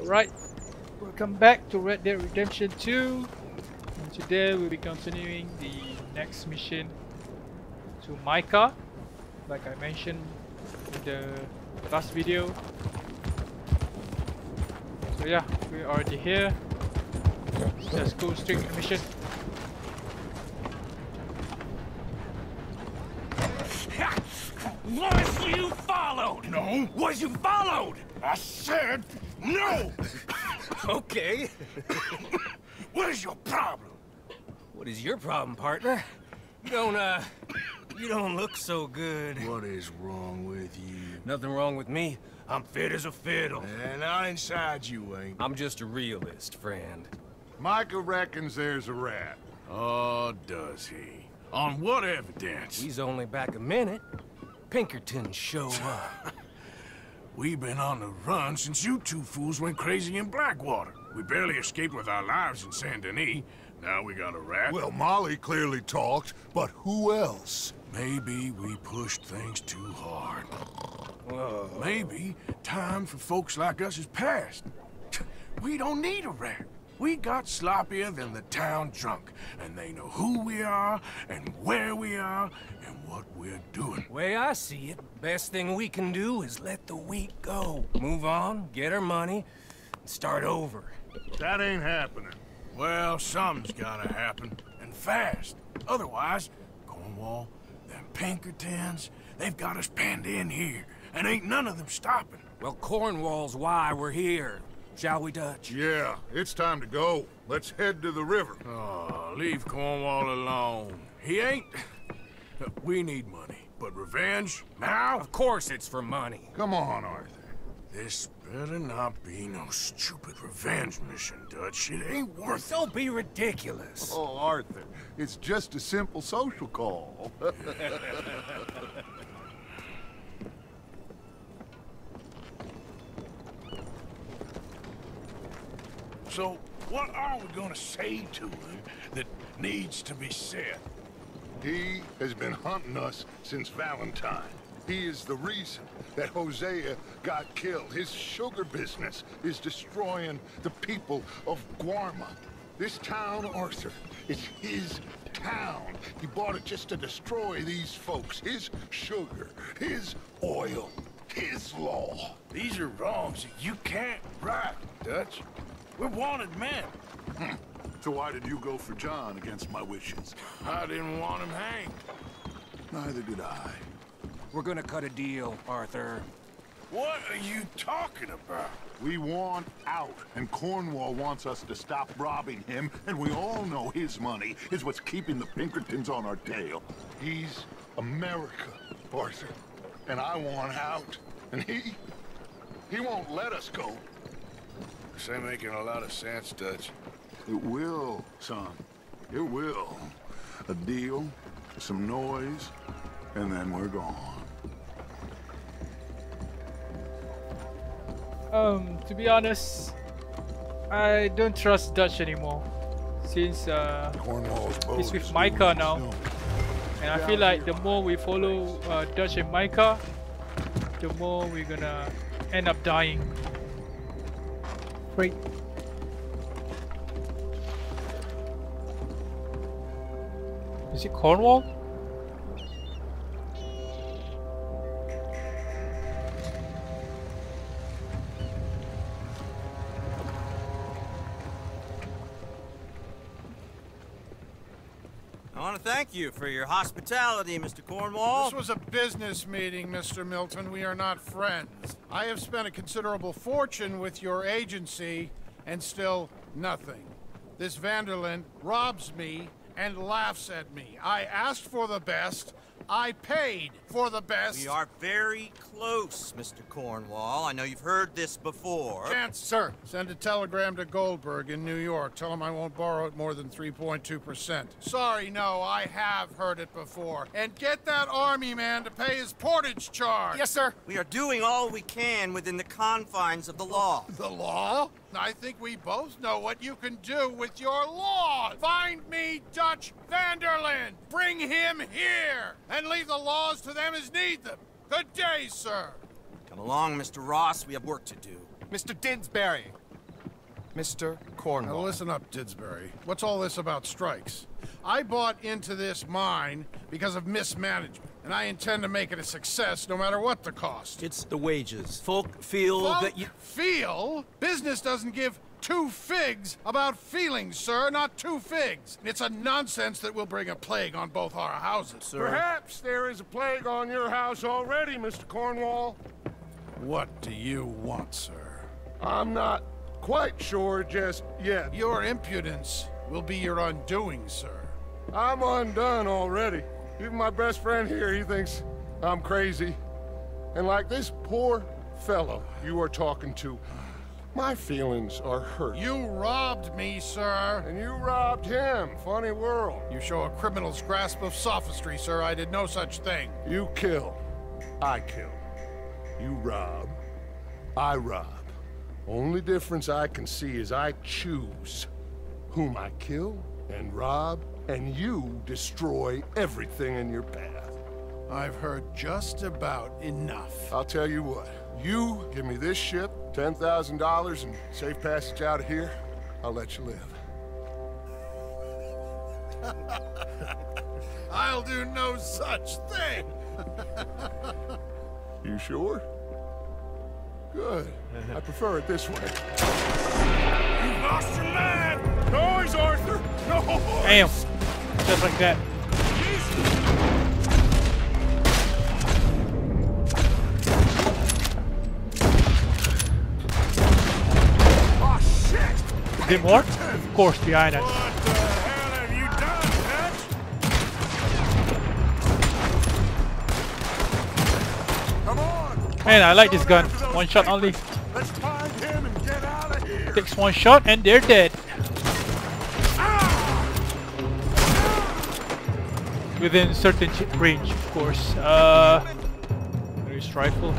Alright, welcome back to Red Dead Redemption 2. And today we'll be continuing the next mission to Micah. Like I mentioned in the last video. So yeah, we're already here. Let's go straight to the mission. Was you followed? No. Was you followed? I said no. Okay. What is your problem? What is your problem, partner? You don't look so good. What is wrong with you? Nothing wrong with me. I'm fit as a fiddle. And not inside you ain't. I'm just a realist, friend. Micah reckons there's a rat. Oh, does he? On what evidence? He's only back a minute. Pinkerton show up. We've been on the run since you two fools went crazy in Blackwater. We barely escaped with our lives in Saint Denis. Now we got a rat. Well, Molly clearly talked, but who else? Maybe we pushed things too hard. Whoa. Maybe time for folks like us is past. We don't need a rat. We got sloppier than the town drunk, and they know who we are, and where we are, and what we're doing. The way I see it, best thing we can do is let the week go. Move on, get our money, and start over. That ain't happening. Well, something's gotta happen, and fast. Otherwise, Cornwall, them Pinkertons, they've got us penned in here, and ain't none of them stopping. Well, Cornwall's why we're here. Shall we, Dutch? Yeah, it's time to go. Let's head to the river. Oh, leave Cornwall alone. He ain't... We need money. But revenge? Now? Of course it's for money. Come on, Arthur. This better not be no stupid revenge mission, Dutch. It ain't worth it. Don't be ridiculous. Oh, Arthur. It's just a simple social call. So, what are we gonna say to him that needs to be said? He has been hunting us since Valentine. He is the reason that Hosea got killed. His sugar business is destroying the people of Guarma. This town, Arthur, is his town. He bought it just to destroy these folks. His sugar, his oil, his law. These are wrongs that you can't right, Dutch. We're wanted men. So why did you go for John against my wishes? I didn't want him hanged. Neither did I. We're gonna cut a deal, Arthur. What are you talking about? We want out, and Cornwall wants us to stop robbing him, and we all know his money is what's keeping the Pinkertons on our tail. He's America, Arthur, and I want out. And he won't let us go. This ain't making a lot of sense, Dutch. It will, son. It will. A deal, some noise, and then we're gone. To be honest, I don't trust Dutch anymore. Since he's with Micah now. And I feel like the more we follow Dutch and Micah, the more we're gonna end up dying. Wait. Is it Cornwall? I want to thank you for your hospitality, Mr. Cornwall. This was a business meeting, Mr. Milton. We are not friends. I have spent a considerable fortune with your agency, and still nothing. This van der Linde robs me and laughs at me. I asked for the best. I paid for the best. We are very close, Mr. Cornwall. I know you've heard this before. Chance, sir. Send a telegram to Goldberg in New York. Tell him I won't borrow it more than 3.2%. Sorry, no, I have heard it before. And get that army man to pay his portage charge. Yes, sir. We are doing all we can within the confines of the law. The law? I think we both know what you can do with your law. Find me Dutch van der Linde. Bring him here. And leave the laws to them as need them. Good day, sir. Come along, Mr. Ross. We have work to do. Mr. Didsbury, Mr. Cornwall. Now listen up, Didsbury. What's all this about strikes? I bought into this mine because of mismanagement, and I intend to make it a success no matter what the cost. It's the wages. Folk feel that you... feel? Business doesn't give two figs about feelings, sir, not two figs. It's a nonsense that will bring a plague on both our houses, sir. Perhaps there is a plague on your house already, Mr. Cornwall. What do you want, sir? I'm not quite sure just yet. Your impudence will be your undoing, sir. I'm undone already. Even my best friend here, he thinks I'm crazy. And like this poor fellow you are talking to, my feelings are hurt. You robbed me, sir. And you robbed him. Funny world. You show a criminal's grasp of sophistry, sir. I did no such thing. You kill. I kill. You rob. I rob. Only difference I can see is I choose whom I kill and rob, and you destroy everything in your path. I've heard just about enough. I'll tell you what. You give me this ship, $10,000, and safe passage out of here, I'll let you live. I'll do no such thing! You sure? Good. I prefer it this way. You've lost your mind! Noise, Arthur! Noise! Damn. Just like that. Oh, shit! Didn't work? Of course, behind us. What the hell have you done, bitch? Come on! Man, I like this gun. One shot only. Let's find him and get out of here. Takes one shot and they're dead. Within certain range, of course. There's rifle.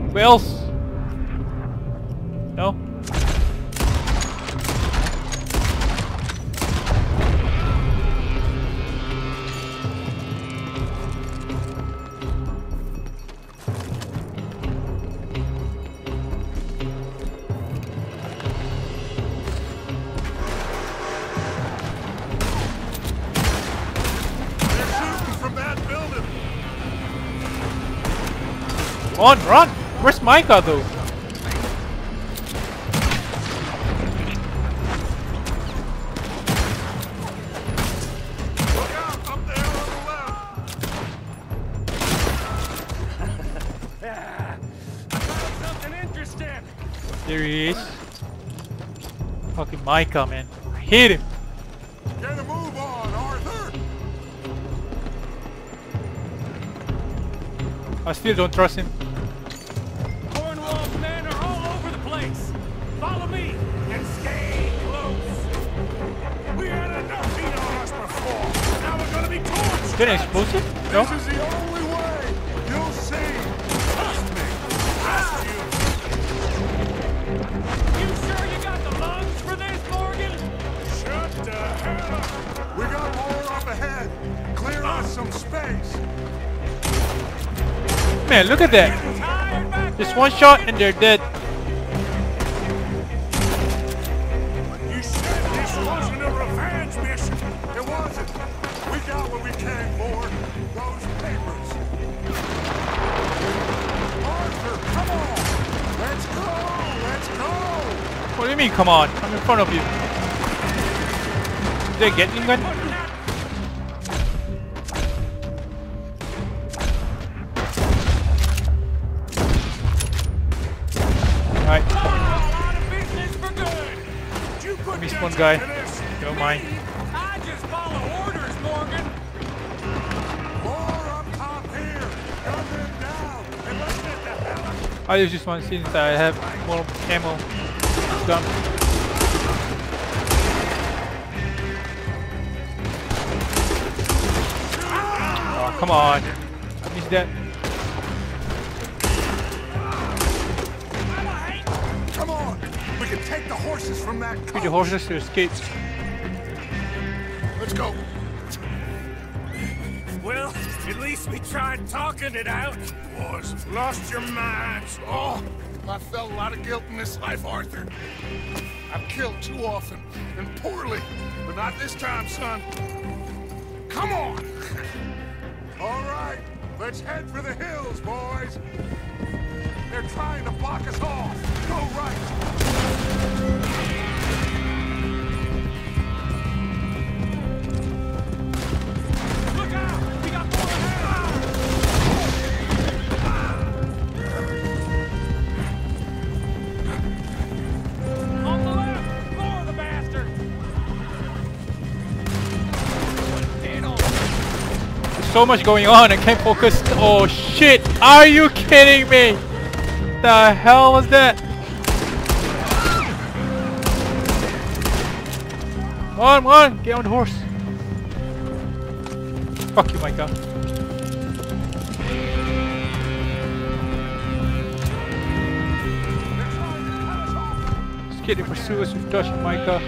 Who else? No? On, run! Where's Micah though? Look out, up there on the left. I found something interesting. There he is. Fucking Micah, man. I hit him. Get a move on, Arthur. I still don't trust him. Good explosive? No? This is the only way. You'll see. Trust me. Trust you. You sure you got the lungs for this, Morgan? Shut the hell up. We got more up ahead. Clear us some space. Man, look at that. Just one shot and they're dead. You said this wasn't a revenge mission. It wasn't. We got what we came for, those papers. Arthur, come on! Let's go! Let's go! What do you mean, come on? I'm in front of you. Did they get me again? Alright. Let me spawn guy. Don't mind. I just want to see that I have more ammo. Done. Oh, come on. I missed that. Come on. We can take the horses from that. Take the horses to escape. Let's go. Well. At least we tried talking it out. Boys, lost your minds. Oh, I felt a lot of guilt in this life, Arthur. I've killed too often and poorly, but not this time, son. Come on! All right, let's head for the hills, boys. They're trying to block us off. Go right! So much going on, I can't focus. Oh shit, are you kidding me? The hell was that? Come on, get on the horse. Fuck you, Micah. Just kidding, pursue us with Dutch and Micah.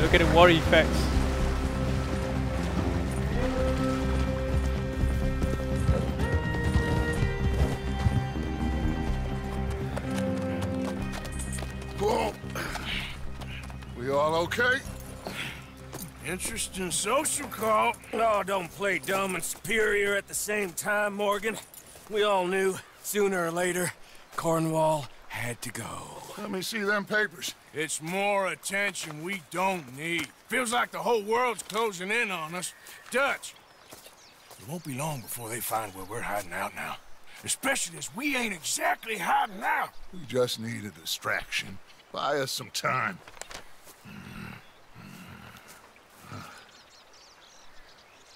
Look at the war effects. Whoa. We all okay? Interesting social call. Oh, don't play dumb and superior at the same time, Morgan. We all knew, sooner or later, Cornwall had to go. Let me see them papers. It's more attention we don't need. Feels like the whole world's closing in on us. Dutch, it won't be long before they find where we're hiding out now. Especially as we ain't exactly hiding out. We just need a distraction. Buy us some time.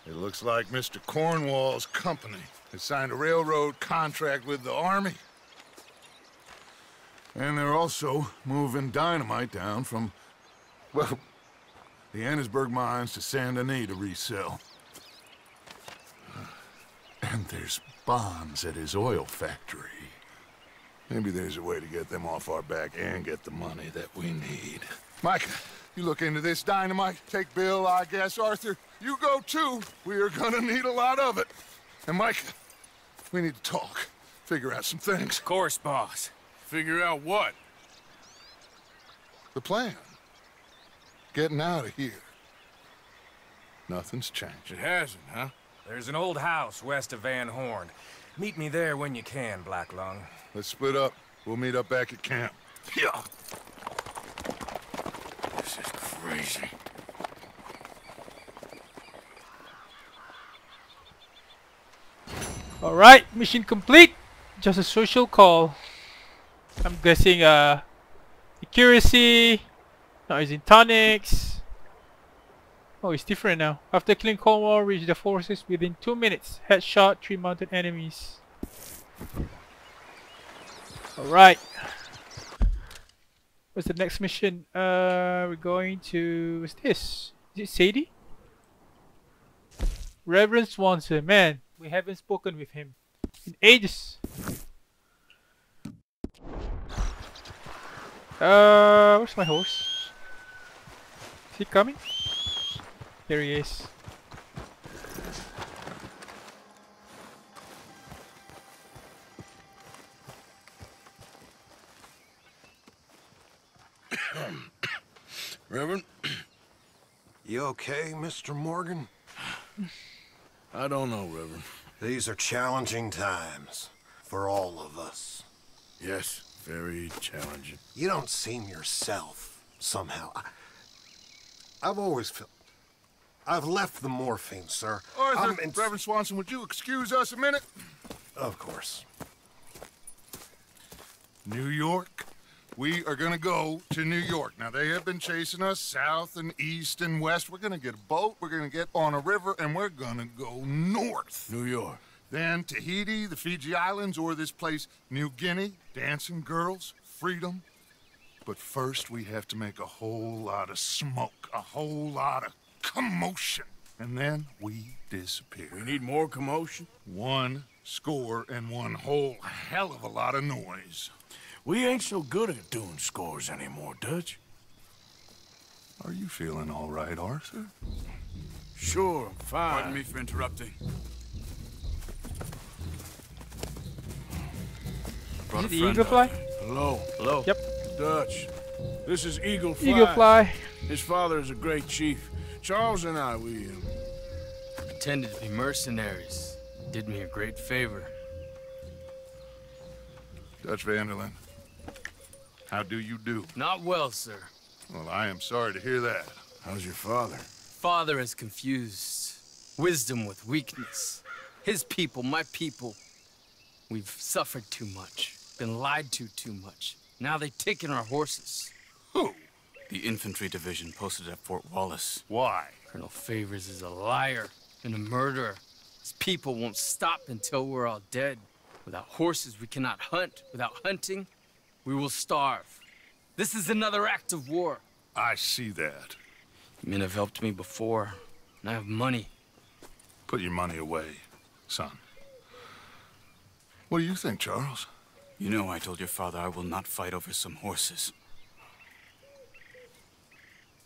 It looks like Mr. Cornwall's company has signed a railroad contract with the Army. And they're also moving dynamite down from, well, the Annesburg mines to Saint Denis to resell. And there's bombs at his oil factory. Maybe there's a way to get them off our back and get the money that we need. Micah, you look into this dynamite. Take Bill, I guess. Arthur, you go too. We are gonna need a lot of it. And Micah, we need to talk. Figure out some things. Of course, boss. Figure out what? The plan. Getting out of here. Nothing's changed. It hasn't, huh? There's an old house west of Van Horn. Meet me there when you can, Black Lung. Let's split up. We'll meet up back at camp. Yeah. This is crazy. All right, mission complete. Just a social call. I'm guessing accuracy, not using tonics. Oh, it's different now. After killing Cornwall, reach the forces within 2 minutes. Headshot 3 mounted enemies. Alright. What's the next mission? We're going to... What's this? Is it Sadie? Reverend Swanson. Man, we haven't spoken with him in ages. Where's my horse? Is he coming? There he is. Reverend? You okay, Mr. Morgan? I don't know, Reverend. These are challenging times for all of us. Yes. Very challenging. You don't seem yourself, somehow. I've always felt... I've left the morphine, sir. Arthur, Reverend Swanson, would you excuse us a minute? Of course. New York, We are gonna go to New York. Now, they have been chasing us south and east and west. We're gonna get a boat, we're gonna get on a river, and we're gonna go north. New York. Then Tahiti, the Fiji Islands, or this place, New Guinea, dancing girls, freedom. But first, we have to make a whole lot of smoke, a whole lot of commotion. And then we disappear. We need more commotion? 101 whole hell of a lot of noise. We ain't so good at doing scores anymore, Dutch. Are you feeling all right, Arthur? Sure, I'm fine. Pardon me for interrupting. Is it Eaglefly? Hello. Hello. Yep. Dutch. This is Eaglefly. Eaglefly. His father is a great chief. Charles and I, we pretended to be mercenaries. Did me a great favor. Dutch van der Linde, how do you do? Not well, sir. Well, I am sorry to hear that. How's your father? Father has confused wisdom with weakness. His people, my people. We've suffered too much, been lied to too much. Now they've taken our horses. Who? The infantry division posted at Fort Wallace. Why? Colonel Favors is a liar and a murderer. His people won't stop until we're all dead. Without horses, we cannot hunt. Without hunting, we will starve. This is another act of war. I see that. You men have helped me before, and I have money. Put your money away, son. What do you think, Charles? You know, I told your father I will not fight over some horses.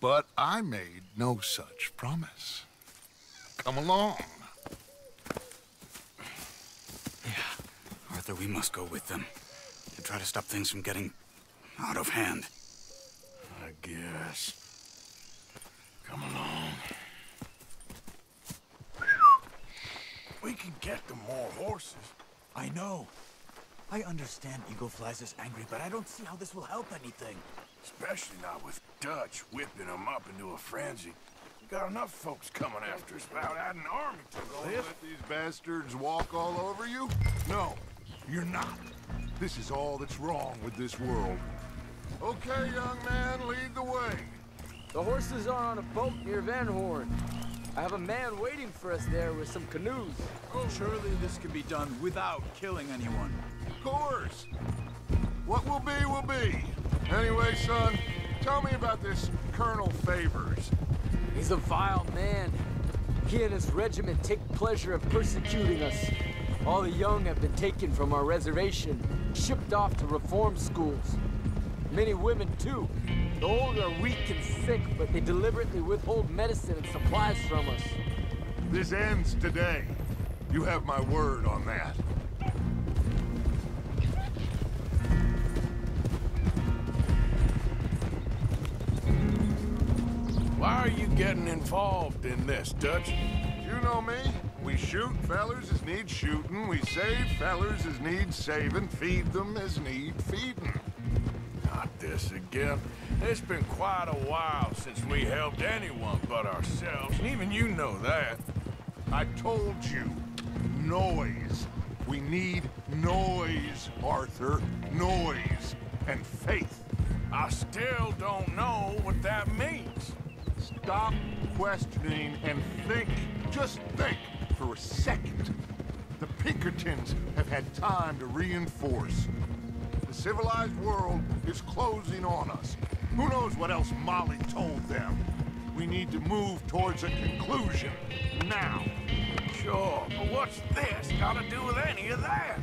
But I made no such promise. Come along. Yeah, Arthur, we must go with them. To try to stop things from getting out of hand. I guess. Come along. We can get them more horses. I know. I understand Eagleflies is angry, but I don't see how this will help anything. Especially not with Dutch whipping them up into a frenzy. We got enough folks coming after us. About had an army to go. Let these bastards walk all over you? No, you're not. This is all that's wrong with this world. Okay, young man, lead the way. The horses are on a boat near Van Horn. I have a man waiting for us there with some canoes. Oh. Surely this can be done without killing anyone. Of course. What will be, will be. Anyway, son, tell me about this Colonel Favors. He's a vile man. He and his regiment take pleasure in persecuting us. All the young have been taken from our reservation, shipped off to reform schools. Many women, too. The old are weak and sick, but they deliberately withhold medicine and supplies from us. This ends today. You have my word on that. Why are you getting involved in this, Dutch? You know me. We shoot fellers as need shooting. We save fellers as need saving. Feed them as need feeding. Not this again. It's been quite a while since we helped anyone but ourselves, and even you know that. I told you. Noise. We need noise, Arthur. Noise. And faith. I still don't know what that means. Stop questioning and think. Just think for a second. The Pinkertons have had time to reinforce. The civilized world is closing on us. Who knows what else Molly told them? We need to move towards a conclusion now. Sure, but what's this got to do with any of that?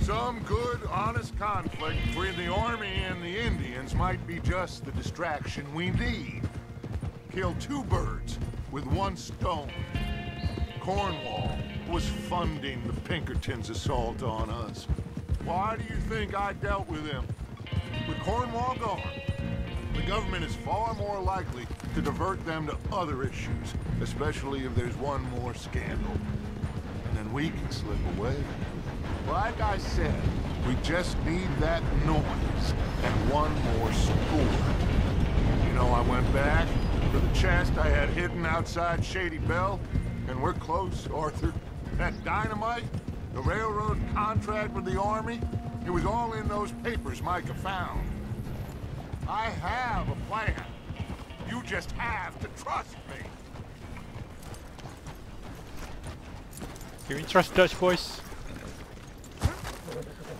Some good, honest conflict between the army and the Indians might be just the distraction we need. Kill two birds with one stone. Cornwall was funding the Pinkertons' assault on us. Why do you think I dealt with them? With Cornwall gone, the government is far more likely to divert them to other issues, especially if there's one more scandal. And then we can slip away. Like I said, we just need that noise and one more score. You know, I went back for the chest I had hidden outside Shady Bell, and we're close, Arthur. That dynamite, the railroad contract with the army, it was all in those papers Micah found. I have a plan. You just have to trust me. Can we trust Dutch boys?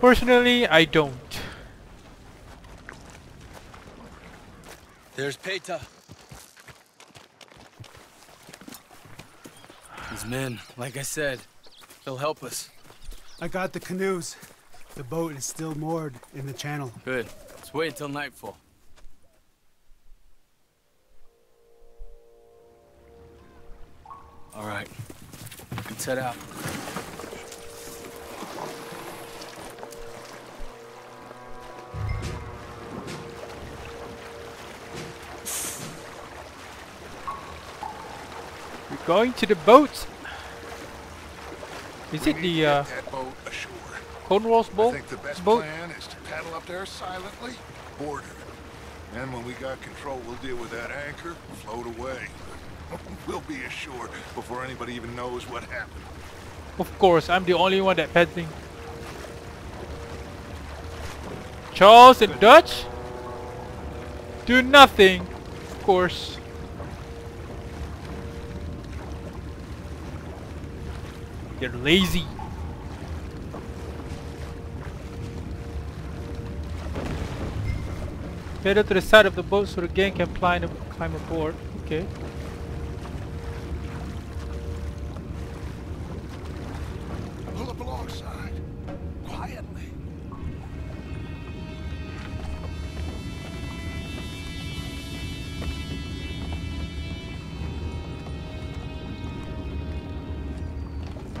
Personally, I don't. There's Peta. These men, like I said, they'll help us. I got the canoes. The boat is still moored in the channel. Good. Let's wait until nightfall. All right. Let's head out. We're going to the boat. Is it the Cornwall's boat? I think the best plan is to paddle up there silently, board her. And when we got control, we'll deal with that anchor, float away. We'll be assured before anybody even knows what happened. Of course, I'm the only one that paddling. Charles and Dutch do nothing, of course. They're lazy. Pedal to the side of the boat so the gang can climb aboard. Okay. Pull up alongside. Quietly.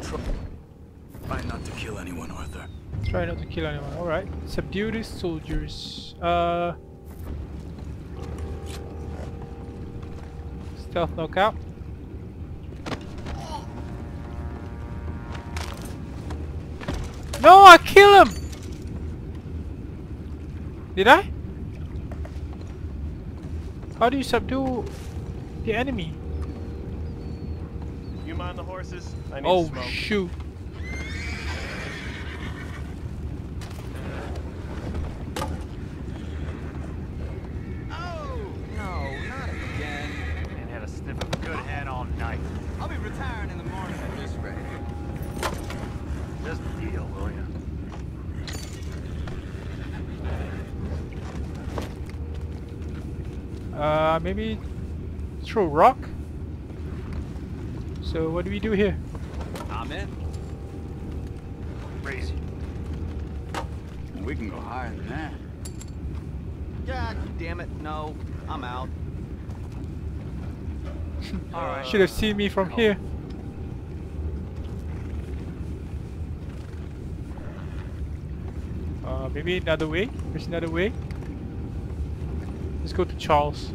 Try not to kill anyone, Arthur. Try not to kill anyone. All right. Subdue these soldiers. Stealth knockout. No, I kill him. Did I? How do you subdue the enemy? You mind the horses? I need smoke. Oh shoot! Oh no, not again! And had a sniff of good head all night. I'll be retiring in the morning at this rate. Just deal, will ya? Maybe throw rock. So what do we do here? I'm in. Crazy. We can go higher than that. God damn it! No, I'm out. All right. Should have seen me from here. Maybe another way. There's another way. Let's go to Charles.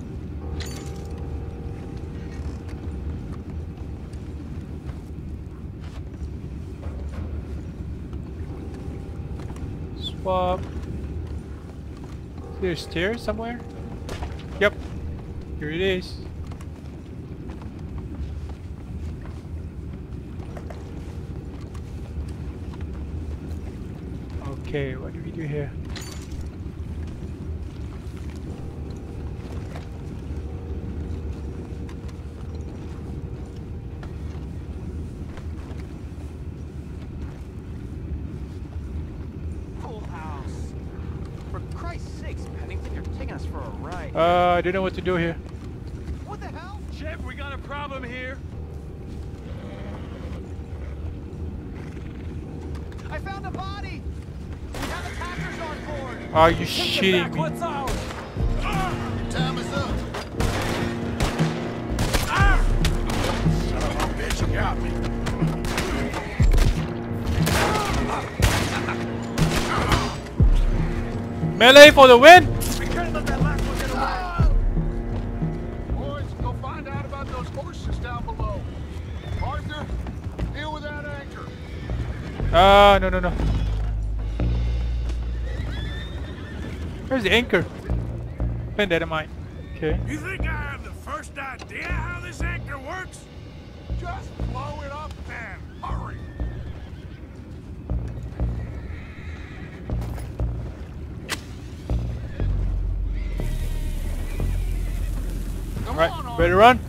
Swap. Is there a stair somewhere? Yep. Here it is. Okay, what do we do here? I don't know what to do here. What the hell? Chef, we got a problem here. I found a body. We have attackers on board. Are you shitting me? What's ours? Your time is up. Son of a bitch, you got me. Melee for the win! No. Where's the anchor? Dynamite. Okay. You think I have the first idea how this anchor works? Just blow it up and hurry. Ready to run?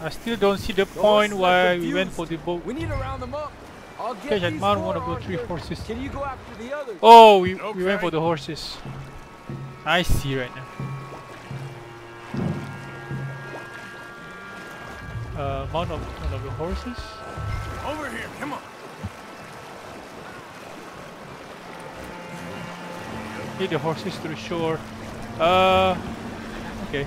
I still don't see the point where we went for the boat. We need to round them up. I'll get these four on here. Can you go after the others? Oh, we went for the horses. I see right now. Mount of one of the horses. Over here, come on. Get the horses to the shore. Okay.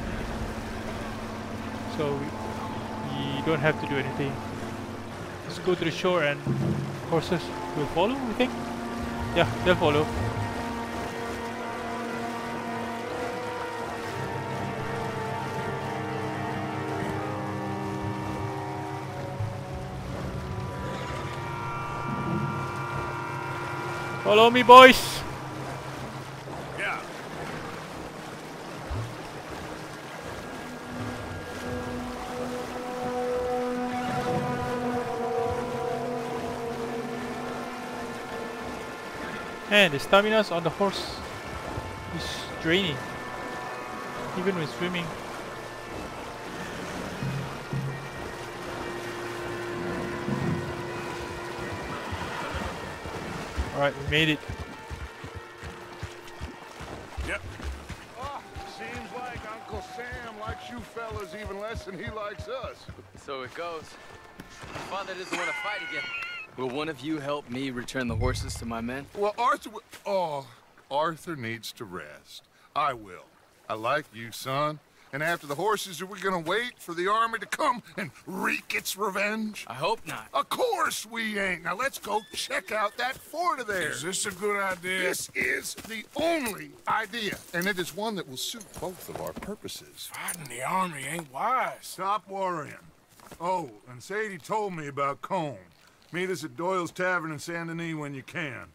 So we don't have to do anything. Just go to the shore and horses will follow, we think? Yeah, they'll follow. Follow me, boys! Man, the stamina on the horse is draining, even with swimming. Alright, we made it. Yep. Oh, seems like Uncle Sam likes you fellas even less than he likes us. So it goes. My father doesn't want to fight again. Will one of you help me return the horses to my men? Well, Arthur needs to rest. I will. I like you, son. And after the horses, are we gonna wait for the army to come and wreak its revenge? I hope not. Of course we ain't. Now let's go check out that fort of theirs. Is this a good idea? This is the only idea. And it is one that will suit both of our purposes. Fighting the army ain't wise. Stop worrying. Oh, and Sadie told me about Cone. Meet us at Doyle's Tavern in Saint Denis when you can.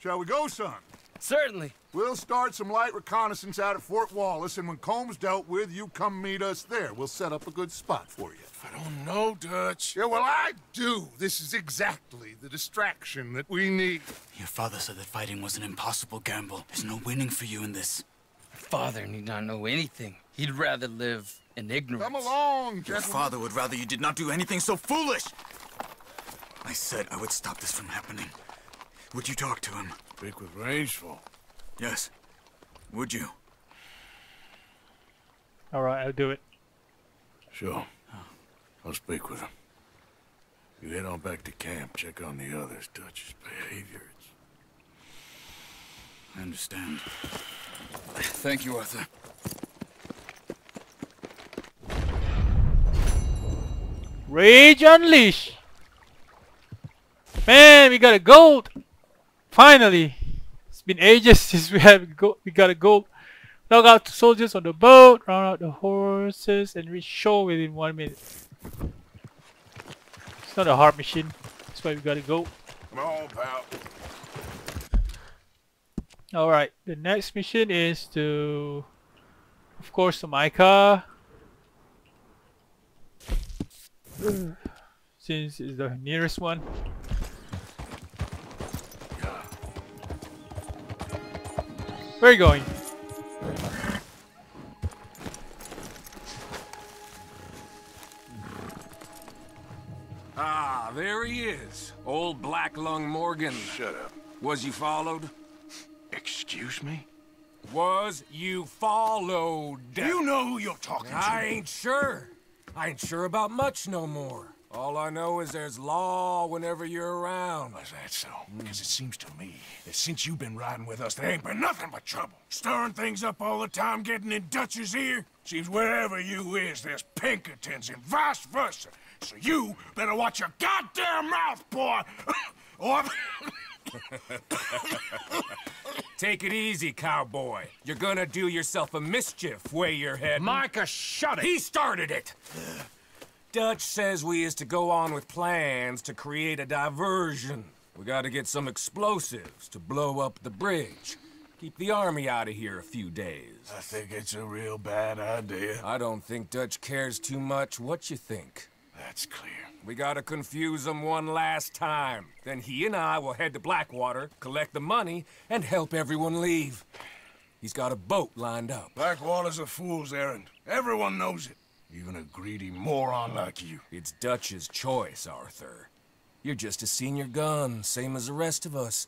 Shall we go, son? Certainly. We'll start some light reconnaissance out at Fort Wallace, and when Combs dealt with, you come meet us there. We'll set up a good spot for you. I don't know, Dutch. Yeah, well, I do. This is exactly the distraction that we need. Your father said that fighting was an impossible gamble. There's no winning for you in this. Your father need not know anything. He'd rather live in ignorance. Come along, gentlemen. Your father would rather you did not do anything so foolish. I said I would stop this from happening. Would you talk to him? Speak with Rains Fall. Yes. Would you? All right, I'll do it. Sure. I'll speak with him. You head on back to camp. Check on the others. Dutch's behavior. I understand. Thank you, Arthur. Rage Unleashed. Man, we got a gold! Finally! It's been ages since we got a gold. Knock out the soldiers on the boat, round out the horses, and reach shore within 1 minute. It's not a hard mission. That's why we got a gold. Come on, pal. Alright, the next mission is to... Of course, to Micah. Since it's the nearest one. Where are you going? Ah, there he is. Old Black Lung Morgan. Shut up. Was you followed? Excuse me? Was you followed? You know who you're talking to. I ain't sure. I ain't sure about much no more. All I know is there's law whenever you're around. Is that so? Because it seems to me that since you've been riding with us, there ain't been nothing but trouble. Stirring things up all the time, getting in Dutch's ear. Seems wherever you is, there's Pinkertons and vice versa. So you better watch your goddamn mouth, boy! Or... Take it easy, cowboy. You're gonna do yourself a mischief way you're heading. Micah, shut it! He started it! Dutch says we is to go on with plans to create a diversion. We gotta get some explosives to blow up the bridge. Keep the army out of here a few days. I think it's a real bad idea. I don't think Dutch cares too much what you think. That's clear. We gotta confuse him one last time. Then he and I will head to Blackwater, collect the money, and help everyone leave. He's got a boat lined up. Blackwater's a fool's errand. Everyone knows it. Even a greedy moron like you. It's Dutch's choice, Arthur. You're just a senior gun, same as the rest of us.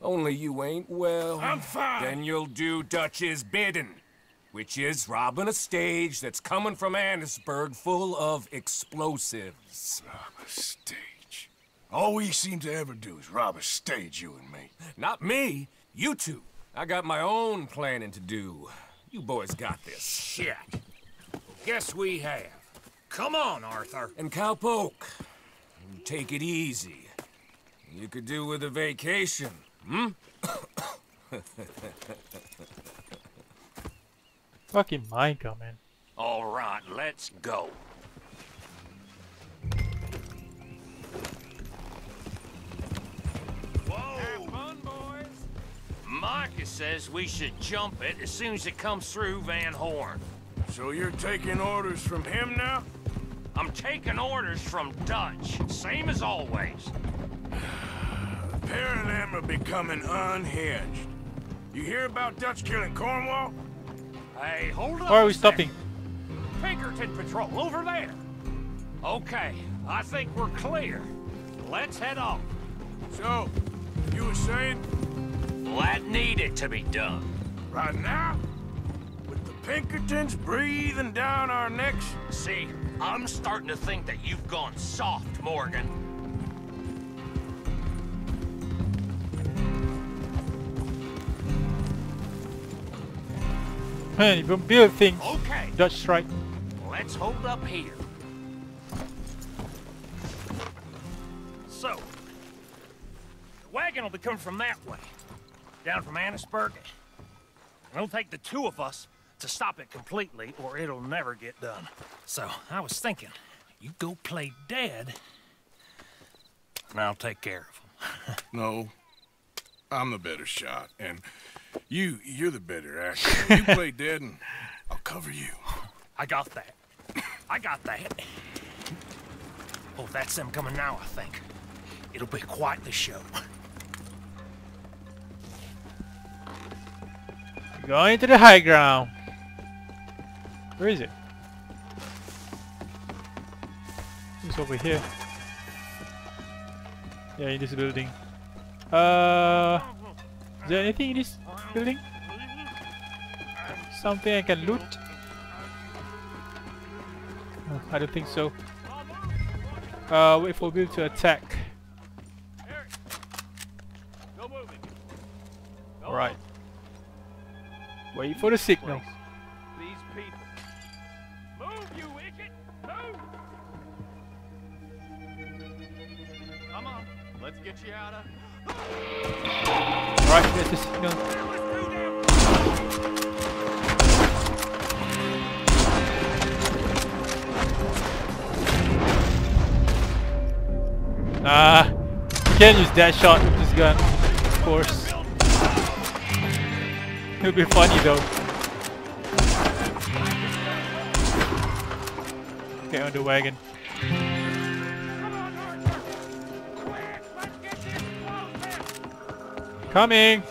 Only you ain't well. I'm fine! Then you'll do Dutch's bidding. Which is robbing a stage that's coming from Annesburg full of explosives. Rob a stage? All we seem to ever do is rob a stage, you and me. Not me, you two. I got my own planning to do. You boys got this. Shit. Yes, we have. Come on, Arthur. And Cowpoke, you take it easy. You could do with a vacation, hmm? Fucking Micah, man. All right, let's go. Whoa! Have fun, boys. Micah says we should jump it as soon as it comes through Van Horn. So you're taking orders from him now? I'm taking orders from Dutch, same as always. The pair of them are becoming unhinged. You hear about Dutch killing Cornwall? Hey, hold up. Why are we stopping? Pinkerton Patrol, over there. Okay, I think we're clear. Let's head off. So, you were saying? That needed to be done. Right now? With the Pinkertons breathing down our necks? See, I'm starting to think that you've gone soft, Morgan. Man, you don't build things. Okay. That's right. Let's hold up here. So, the wagon will be coming from that way, down from Annesburg. And it'll take the two of us to stop it completely, or it'll never get done. So, I was thinking, you go play dead, and I'll take care of them. No. I'm the better shot, and you're the better actor. You play dead, and I'll cover you. I got that. I got that. Oh, that's them coming now, I think. It'll be quite the show. Going to the high ground. Where is it? It's over here. Yeah, in this building. Is there anything in this building? Something I can loot? Oh, I don't think so. Wait for Bill to attack. Alright. Wait for the signal. These people. Move, you wicked! Move! Come on, let's get you out of. Alright, there's the signal. Nah, you can't use that shot with this gun, of course. It'll be funny though. Okay, on the wagon. Coming!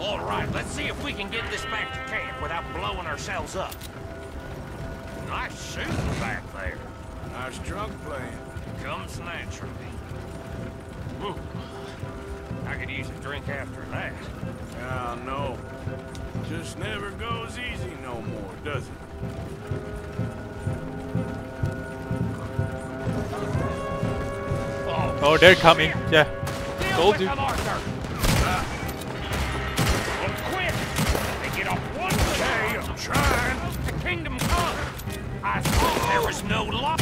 Alright, let's see if we can get this back to camp without blowing ourselves up. Nice shooting back there. Nice drug playing. Comes naturally. Woo. I could use a drink after that. No. Just never goes easy no more, does it? Oh, they're coming. Yeah. Told you. Quick! They get off one day of trying to kingdom come. I thought there was no law.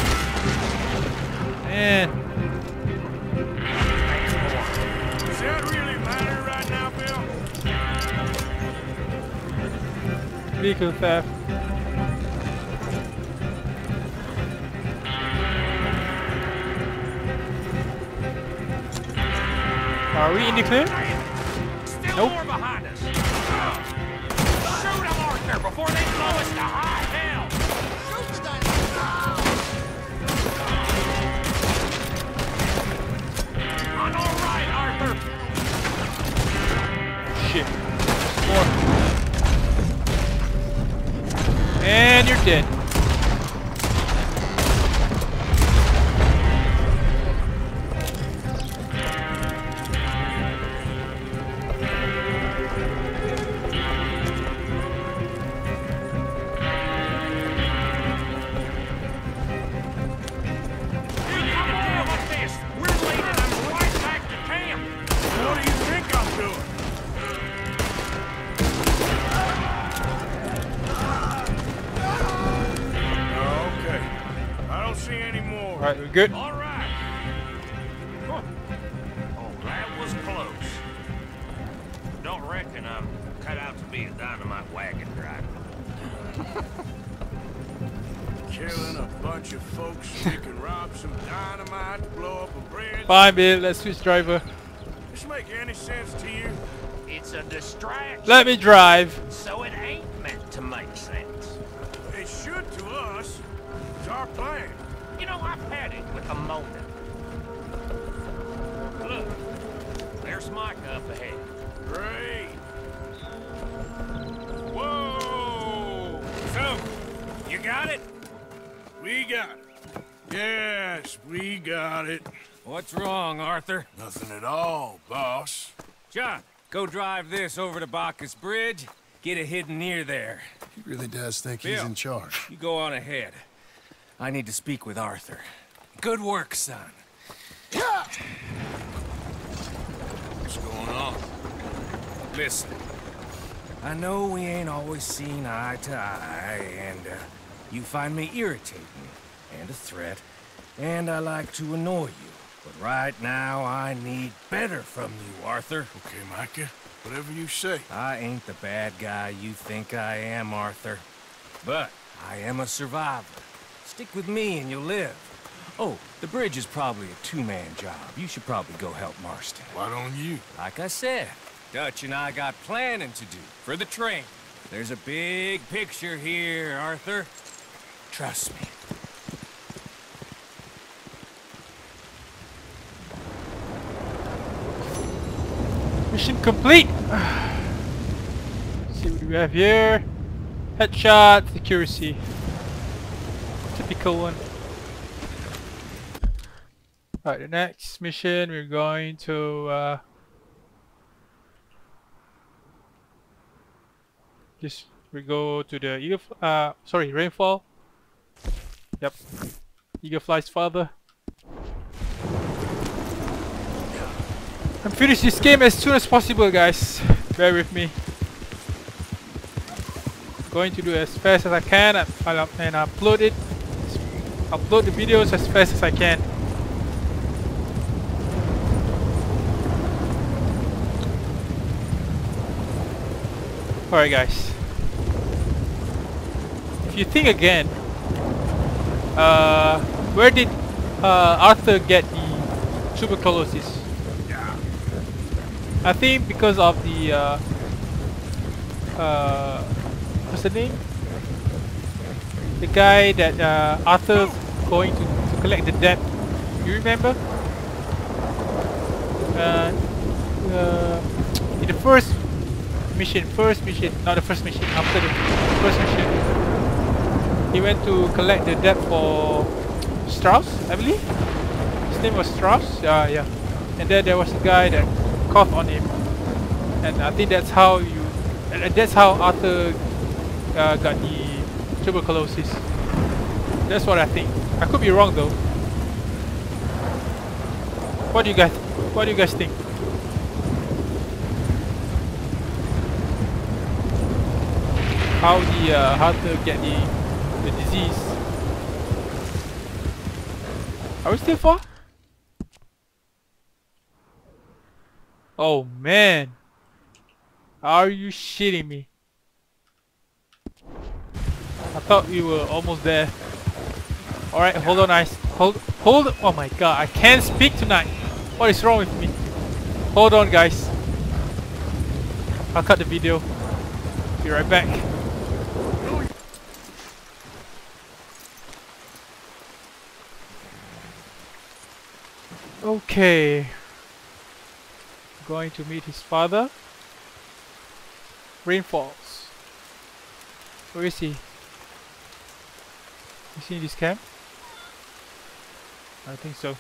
Man. Does that really matter right now, Bill? Vehicle theft. Are we in the clear? Still nope. More behind us. Shoot them, Arthur, before they blow us to high hell. Shoot the dinosaur. I'm all right, Arthur. Shit. More. And you're dead. Good. All right. Huh. Oh, that was close. Don't reckon I'm cut out to be a dynamite wagon driver. Killing a bunch of folks so you can rob some dynamite, blow up a bridge. Fine, Bill. Let's switch driver. Does this make any sense to you? It's a distraction. Let me drive. So it ain't meant to make sense. It should to us. It's our plan. You know, I've had it with a motive. Look, there's Micah up ahead. Great. Whoa! So, you got it? We got it. Yes, we got it. What's wrong, Arthur? Nothing at all, boss. John, go drive this over to Bacchus Bridge. Get it hidden near there. He really does think Bill, he's in charge. You go on ahead. I need to speak with Arthur. Good work, son. What's going on? Listen, I know we ain't always seen eye to eye, and you find me irritating and a threat, and I like to annoy you. But right now, I need better from you, Arthur. Okay, Micah. Whatever you say. I ain't the bad guy you think I am, Arthur. But I am a survivor. Stick with me and you'll live. Oh, the bridge is probably a two-man job. You should probably go help Marston. Why don't you? Like I said, Dutch and I got planning to do for the train. There's a big picture here, Arthur. Trust me. Mission complete. Let's see what we have here. Headshot, accuracy. Typical one. Alright, the next mission we're going to we go to the Rains Fall. Yep. Eaglefly's father. I'm finished this game as soon as possible, guys. Bear with me. I'm going to do as fast as I can and upload it. Upload the videos as fast as I can. Alright guys, if you think again, where did Arthur get the tuberculosis? I think because of the what's the name? The guy that Arthur's going to collect the debt. You remember? In the after the first mission, he went to collect the debt for Strauss, I believe. His name was Strauss, yeah. And then there was a guy that coughed on him. And I think that's how you That's how Arthur got the tuberculosis. That's what I think. I could be wrong though. What do you guys think? How the Arthur get the disease? Are we still far? Oh man! Are you shitting me? I thought we were almost there. All right, hold on, guys. Hold. Oh my god, I can't speak tonight. What is wrong with me? Hold on, guys. I'll cut the video. Be right back. Okay. Going to meet his father. Rains Falls. Where is he? Is he in this camp? I think so.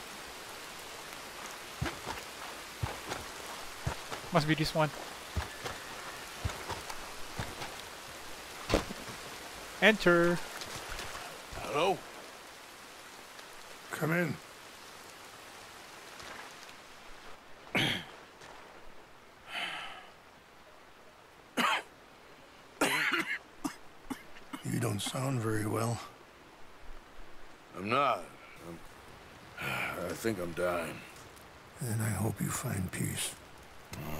Must be this one. Enter. Hello. Come in. You don't sound very well. I'm not. I think I'm dying. Then I hope you find peace.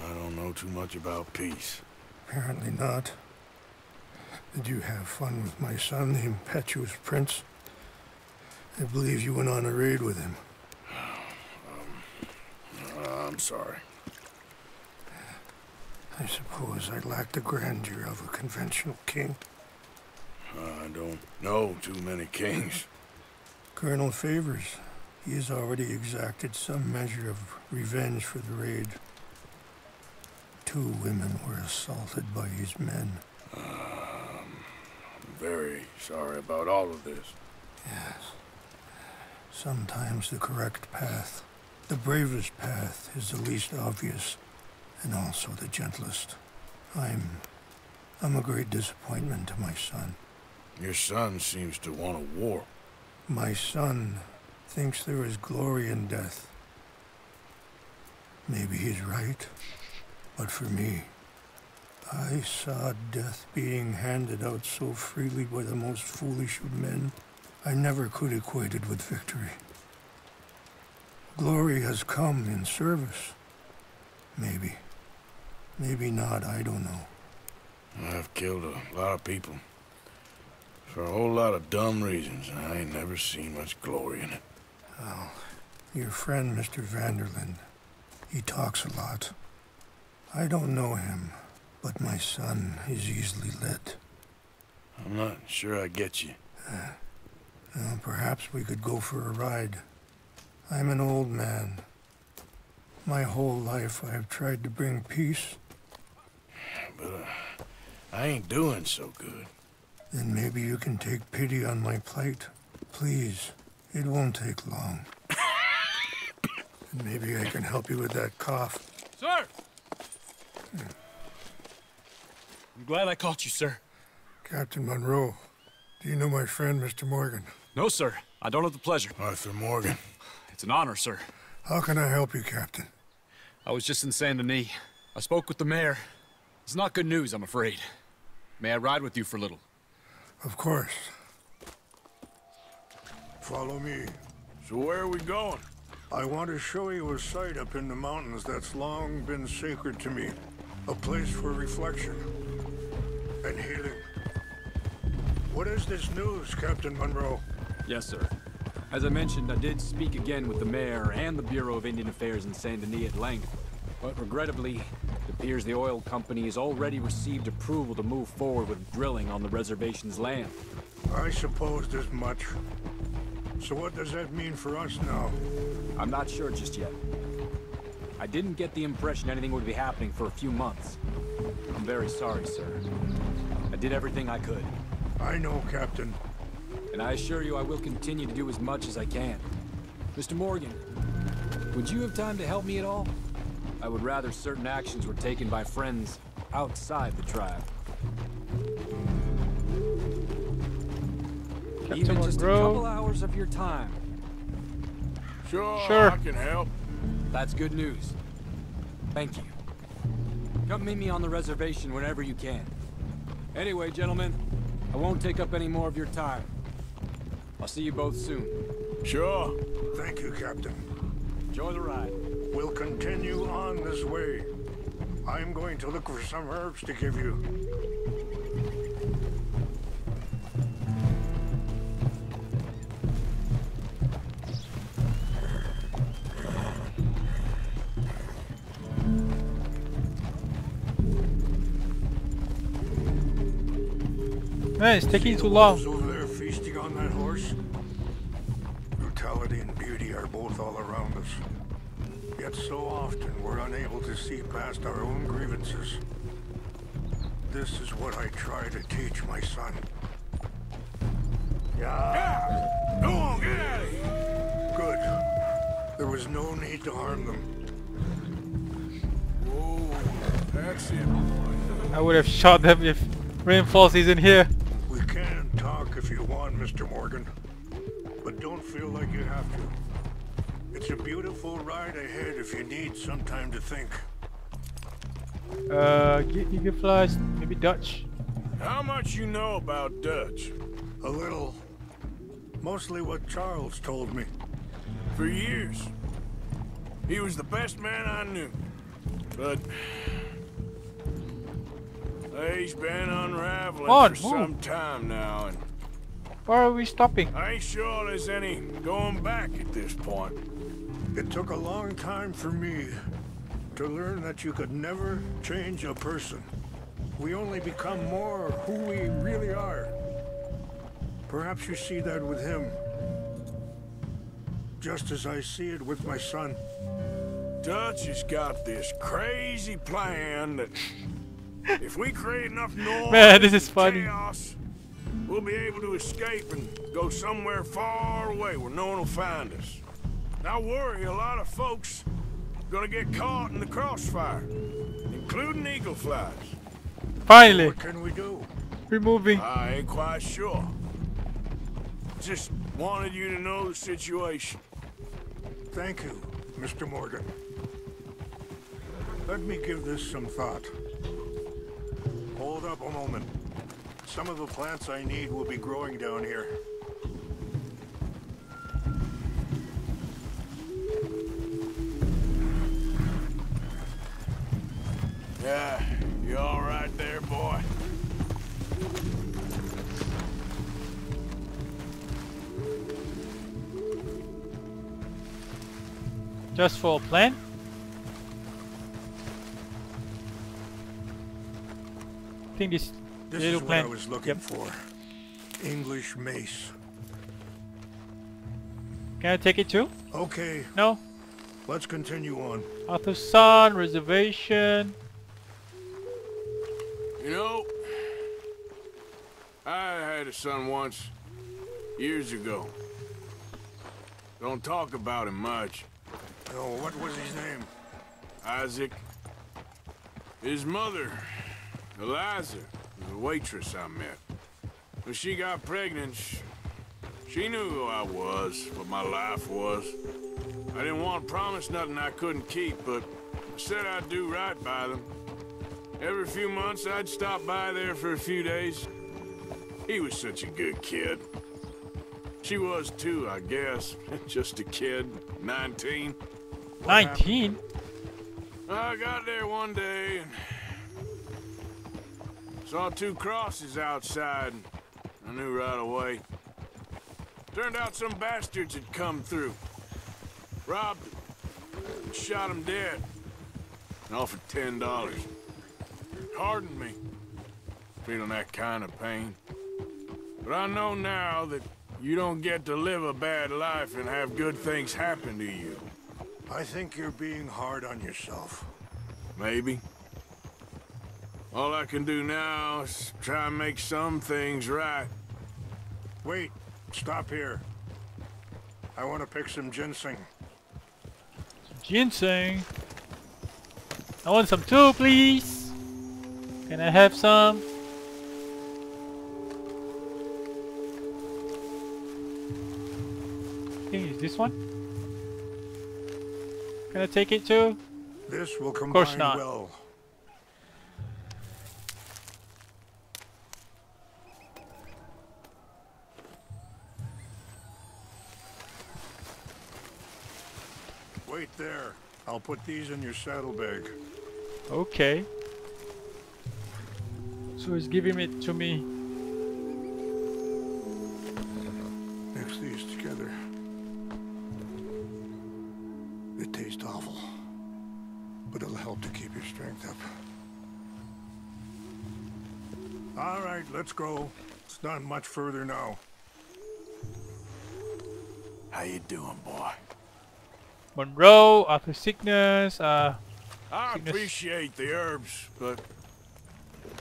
I don't know too much about peace. Apparently not. Did you have fun with my son, the impetuous prince? I believe you went on a raid with him. I'm sorry. I suppose I lack the grandeur of a conventional king. I don't know too many kings. Colonel Favors. He has already exacted some measure of revenge for the raid. 2 women were assaulted by his men. I'm very sorry about all of this. Yes. Sometimes the correct path, the bravest path, is the least obvious, and also the gentlest. I'm a great disappointment to my son. Your son seems to want a war. My son thinks there is glory in death. Maybe he's right. But for me, I saw death being handed out so freely by the most foolish of men, I never could equate it with victory. Glory has come in service. Maybe. Maybe not, I don't know. I've killed a lot of people. For a whole lot of dumb reasons, and I ain't never seen much glory in it. Well, your friend, Mr. van der Linde, he talks a lot. I don't know him, but my son is easily led. I'm not sure I get you. Well, perhaps we could go for a ride. I'm an old man. My whole life I have tried to bring peace. But I ain't doing so good. Then maybe you can take pity on my plight. Please, it won't take long. And maybe I can help you with that cough. Sir! I'm glad I caught you, sir. Captain Monroe, do you know my friend, Mr. Morgan? No, sir. I don't have the pleasure. Arthur Morgan. It's an honor, sir. How can I help you, Captain? I was just in Saint Denis. I spoke with the mayor. It's not good news, I'm afraid. May I ride with you for a little? Of course. Follow me. So where are we going? I want to show you a site up in the mountains that's long been sacred to me. A place for reflection and healing. What is this news, Captain Monroe? Yes, sir. As I mentioned, I did speak again with the mayor and the Bureau of Indian Affairs in Saint Denis at length. But regrettably, it appears the oil company has already received approval to move forward with drilling on the reservation's land. I supposed as much. So what does that mean for us now? I'm not sure just yet. I didn't get the impression anything would be happening for a few months. I'm very sorry, sir. I did everything I could. I know, Captain. And I assure you I will continue to do as much as I can. Mr. Morgan, would you have time to help me at all? I would rather certain actions were taken by friends outside the tribe. Captain Even just Monroe. A couple hours of your time. Sure, I can help. That's good news. Thank you. Come meet me on the reservation whenever you can. Anyway, gentlemen, I won't take up any more of your time. I'll see you both soon. Sure. Thank you, Captain. Enjoy the ride. We'll continue on this way. I'm going to look for some herbs to give you. Man, it's taking too long. Over there feasting on that horse. Brutality and beauty are both all around us. Yet so often we're unable to see past our own grievances. This is what I try to teach my son. Yeah. Go on, get out of here. Good. There was no need to harm them. Whoa, that's it, boy. I would have shot them if Rainfall is in here. We can talk if you want, Mr. Morgan, but don't feel like you have to. It's a beautiful ride ahead if you need some time to think. Get Eagleflies, maybe Dutch. How much you know about Dutch? A little. Mostly what Charles told me. For years. He was the best man I knew. But he's been unraveling for some time now, and where are we stopping? I ain't sure there's any going back at this point. It took a long time for me to learn that you could never change a person. We only become more who we really are. Perhaps you see that with him, just as I see it with my son. Dutch has got this crazy plan that if we create enough noise, man, this is funny. Chaos, we'll be able to escape and go somewhere far away where no one will find us. I worry a lot of folks gonna get caught in the crossfire, including Eagleflies. Finally, what can we do? We're moving. I ain't quite sure. Just wanted you to know the situation. Thank you, Mr. Morgan. Let me give this some thought. Hold up a moment. Some of the plants I need will be growing down here. Yeah, you all right there, boy? Just for a plant? This is what I was looking for. English mace. Can I take it too? Okay. No. Let's continue on. Arthur's Son Reservation. You know, I had a son once, years ago. Don't talk about him much. Oh, what was his name? Isaac. His mother, Eliza, was a waitress I met. When she got pregnant, she knew who I was, what my life was. I didn't want to promise nothing I couldn't keep, but I said I'd do right by them. Every few months, I'd stop by there for a few days. He was such a good kid. She was too, I guess. Just a kid, 19. 19? I got there one day and saw two crosses outside, and I knew right away. Turned out some bastards had come through. Robbed them, and shot them dead, and offered $10. It hardened me, feeling that kind of pain. But I know now that you don't get to live a bad life and have good things happen to you. I think you're being hard on yourself. Maybe. All I can do now is try and make some things right. Wait, stop here. I want to pick some ginseng. Ginseng? I want some too, please. Can I have some? I think it's this one. Can I take it too? This will combine well. Of course not. Well. Wait there. I'll put these in your saddlebag. Okay. So he's giving it to me. Mix these together. They taste awful, but it'll help to keep your strength up. All right, let's go. It's not much further now. How you doing, boy? Monroe, after sickness, I appreciate the herbs, but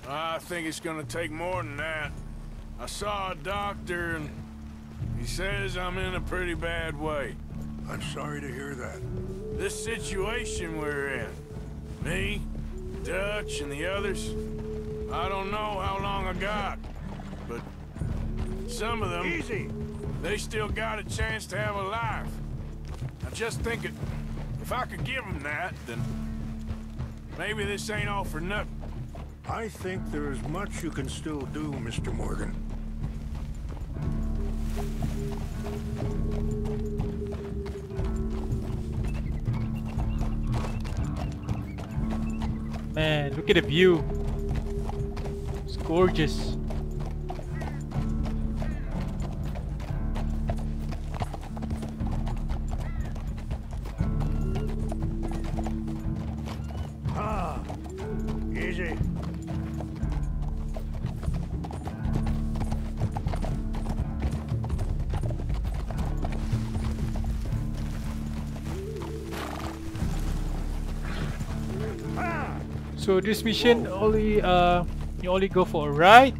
I think it's gonna take more than that. I saw a doctor and he says I'm in a pretty bad way. I'm sorry to hear that. This situation we're in, me, Dutch, and the others, I don't know how long I got, but some of them, easy, they still got a chance to have a life. I just think it, if I could give them that, then maybe this ain't all for nothing. I think there is much you can still do, Mr. Morgan. Man, look at the view. It's gorgeous. So this mission only you only go for a ride,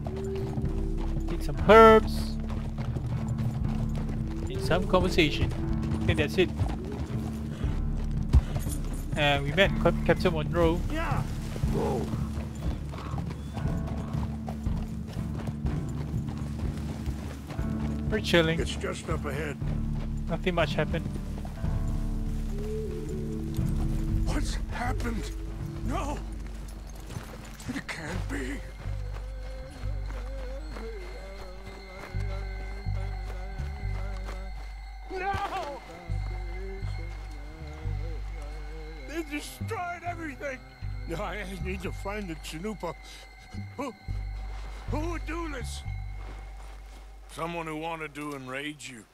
take some herbs, and some conversation. I think that's it. And we met Captain Monroe. Yeah. Whoa. We're chilling. It's just up ahead. Nothing much happened. What's happened? No. It can't be. No! They destroyed everything! I need to find the Chinupa. Who would do this? Someone who wanted to enrage you.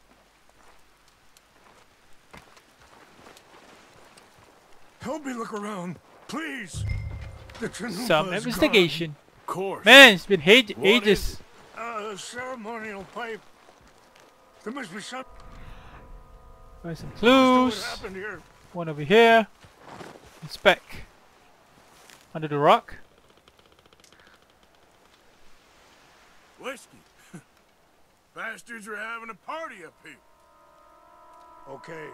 Help me look around, please! Some investigation. Of course. Man, it's been ages. Ceremonial pipe. There must be some. Find some clues. What happened here? One over here. It's back under the rock. Whiskey. Bastards are having a party up here. Okay.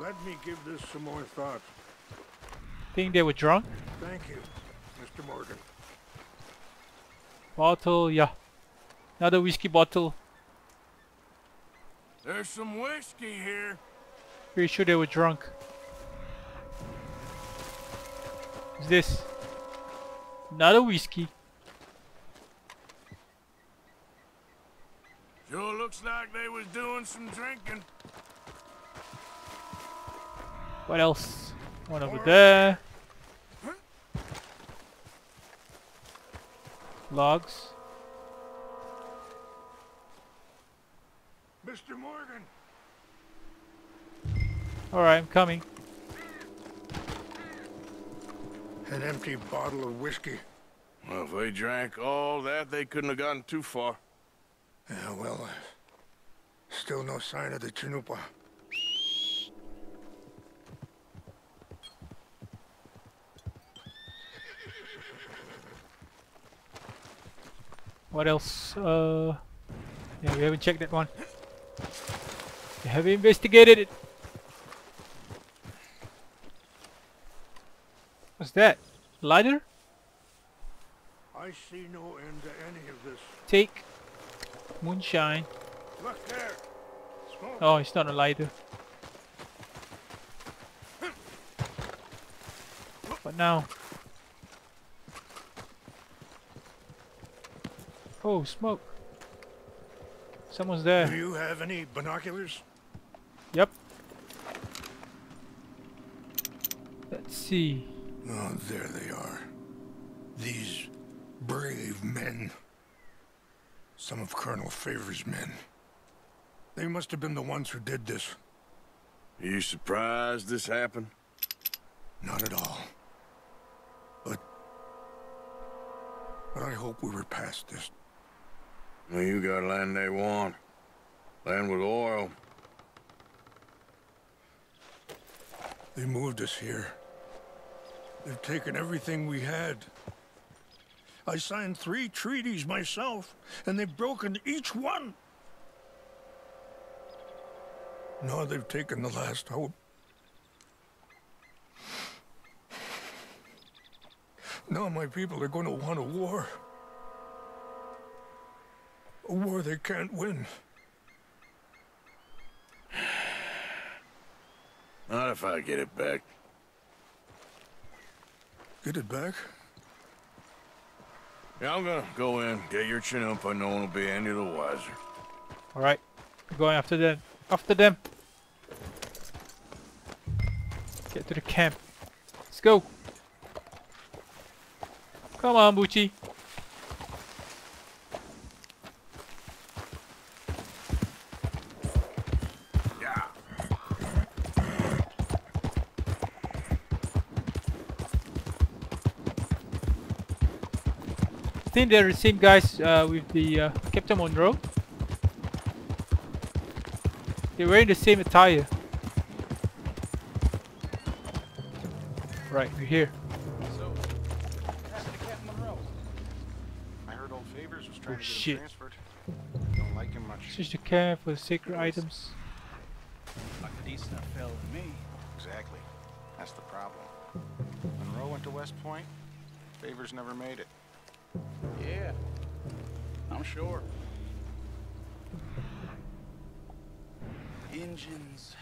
Let me give this some more thought. Think they were drunk? Thank you, Mr. Morgan. Bottle, yeah. Another whiskey bottle. There's some whiskey here. Pretty sure they were drunk. What's this? Another whiskey. Sure looks like they was doing some drinking. What else? One over there. Logs. Mr. Morgan. All right, I'm coming. An empty bottle of whiskey. Well, if they drank all that, they couldn't have gotten too far. Yeah, well, still no sign of the Chinupa. What else? Yeah, we haven't checked that one. We haven't investigated it. What's that? Ladder? I see no end to any of this. Take moonshine. Look there. Smoke. Oh, it's not a ladder. But now. Oh, smoke. Someone's there. Do you have any binoculars? Yep. Let's see. Oh, there they are. These brave men. Some of Colonel Favors' men. They must have been the ones who did this. Are you surprised this happened? Not at all. But I hope we were past this. Well, you got land they want. Land with oil. They moved us here. They've taken everything we had. I signed 3 treaties myself, and they've broken each one. Now they've taken the last hope. Now my people are going to want a war. A war they can't win. Not if I get it back. Get it back? Yeah, I'm gonna go in, get your chin up, and no one will be any the wiser. Alright, we're going after them. After them! Get to the camp. Let's go! Come on, Bucci! I think they're the same guys with the Captain Monroe. They're wearing the same attire. Right, we're here. So, what happened to Captain Monroe? I heard old Favors was trying to get transferred. Don't like him much. Search the camp for the sacred items. Like the decent stuff fell to me. Exactly. That's the problem. Monroe went to West Point. Favors never made it. Yeah, I'm sure. Engines.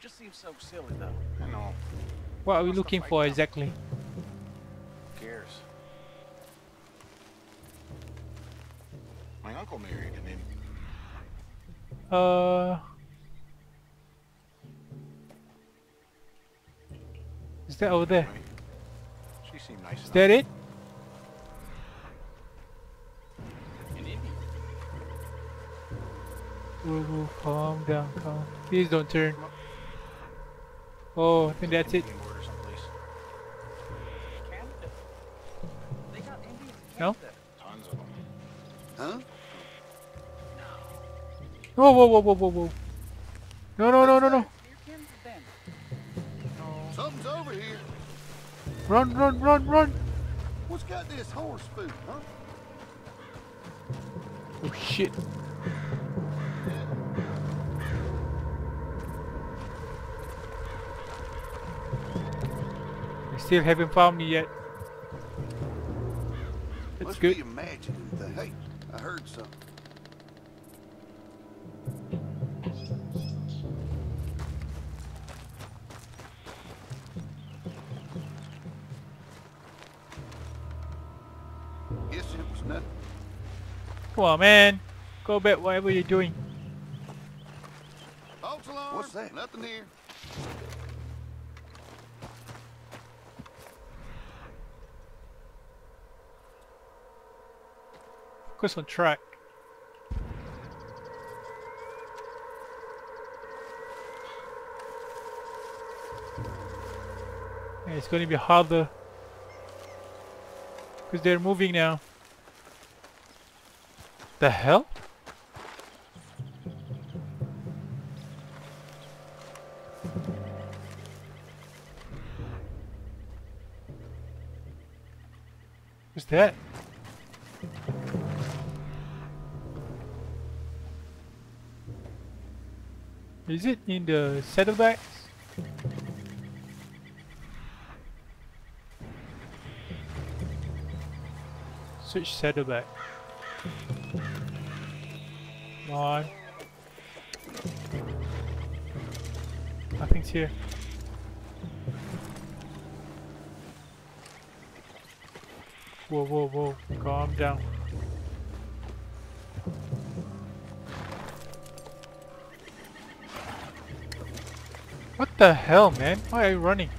Just seems so silly, though. I know. What are we looking for now? Exactly? Who cares? My uncle married an Indian. Is that over there? She seemed nice. Is that it? Woo, calm down, calm. Please don't turn. Oh, I think that's it. No? Huh? Whoa, whoa, whoa, whoa, whoa, whoa. No, no, no, no, no. Something's over here. Run, run, run, run. What's got this horse food, huh? Oh, shit. Still haven't found me yet. That's must good. Be imagining the hate. I heard something. Guess it was nothing. Come on, man. Go back. Whatever you're doing. False alarm. What's that? Nothing here. Focus on track. Yeah, it's going to be harder because they're moving now. The hell? Who's that? Is it in the saddlebags? Switch saddle back. No. Nothing's here. Whoa, whoa, whoa. Calm down. What the hell, man? Why are you running?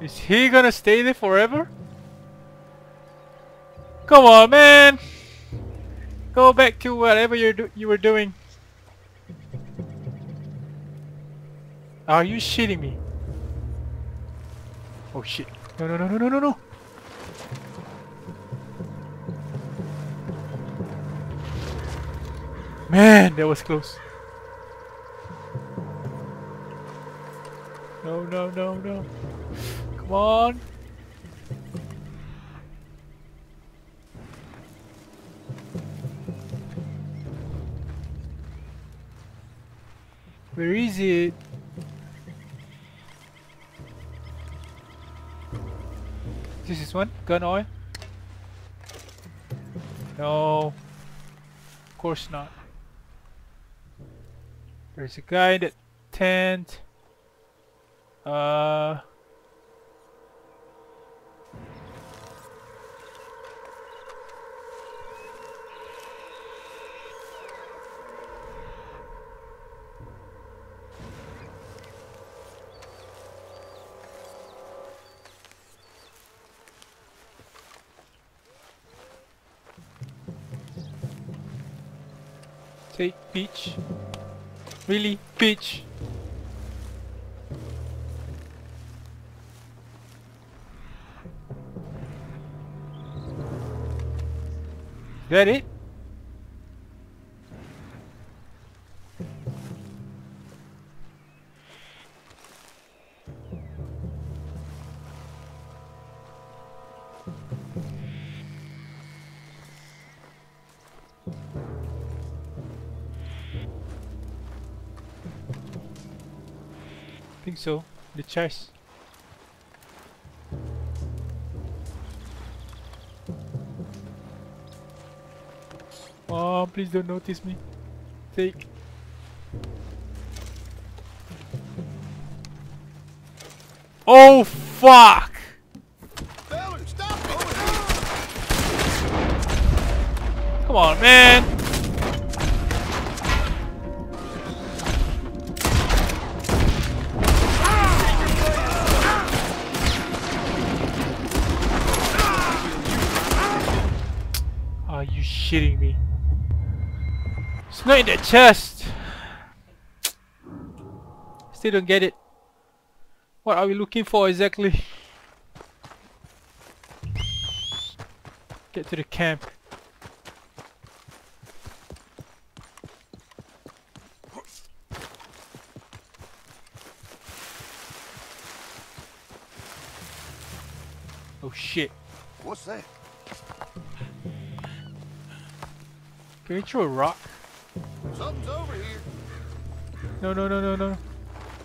Is he gonna stay there forever? Come on, man! Go back to whatever you were doing. Are you shitting me? Oh shit. No, no, no, no, no, no, no! Man, that was close. No, no, no, no. Come on! Where is it? This is one? Gun oil? No. Of course not. There's a guy in the tent. Take peach. Really? Peach? Is that it? I think so. The chest. Oh, please don't notice me. Take. Oh fuck! Fellas, stop it. Come on, man. Shitting me. It's not in the chest. Still don't get it. What are we looking for exactly? Get to the camp. Oh shit. What's that? Can we throw a rock? Something's over here. No, no, no, no, no.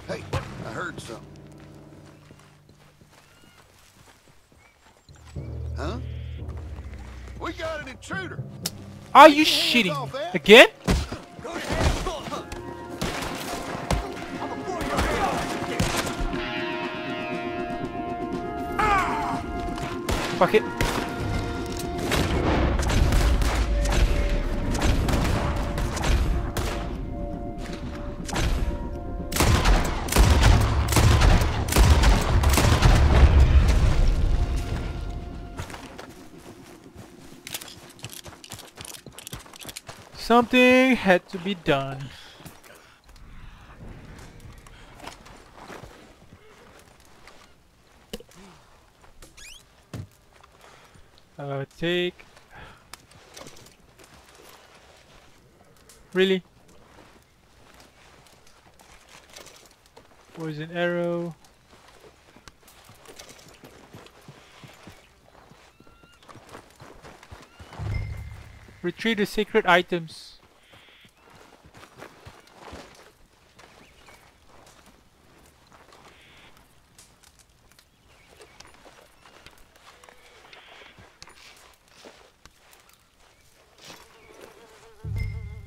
Hey, I heard something. Huh? We got an intruder. Are you shitting again? Fuck it. Something had to be done. Take. Really? Poison arrow. Retrieve the sacred items.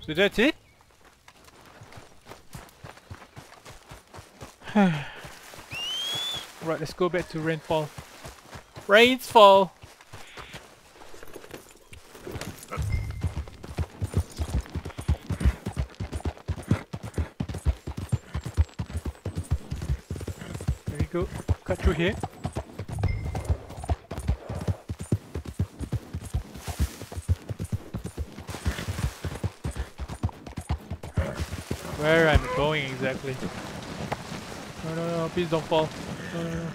So that's it? Right, let's go back to Rains Fall. Rains Fall! There we go. Cut through here. Where I'm going exactly. No, no, no, please don't fall. No, no, no.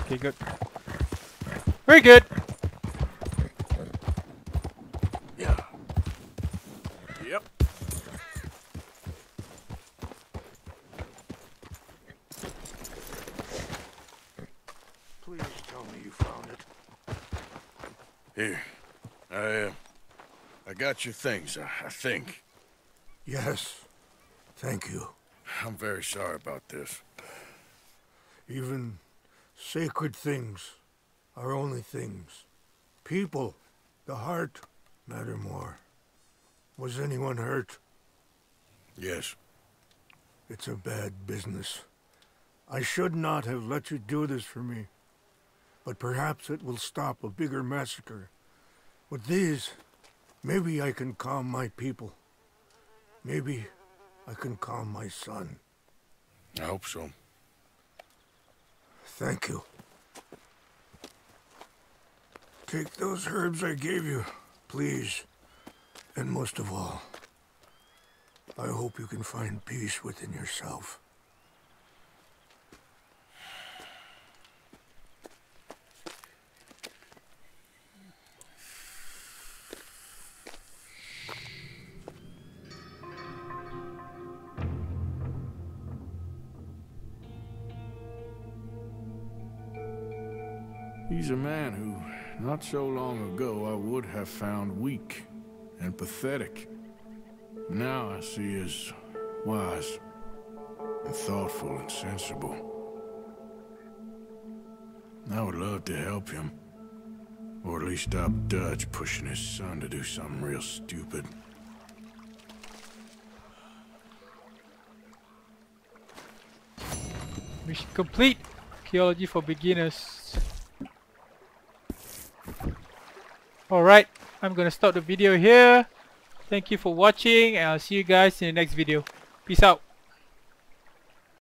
Okay, good. Very good! Yeah. Yep. Please tell me you found it. Here. I got your things, I think. Yes. Thank you. I'm very sorry about this. Even sacred things are only things. People, the heart, matter more. Was anyone hurt? Yes. It's a bad business. I should not have let you do this for me. But perhaps it will stop a bigger massacre. With these, maybe I can calm my people. Maybe I can calm my son. I hope so. Thank you. Take those herbs I gave you, please. And most of all, I hope you can find peace within yourself. He's a man who, not so long ago, I would have found weak and pathetic. Now I see as wise and thoughtful and sensible. I would love to help him, or at least stop Dutch pushing his son to do something real stupid. Mission complete! Archaeology for beginners. Alright, I'm gonna stop the video here. Thank you for watching and I'll see you guys in the next video. Peace out.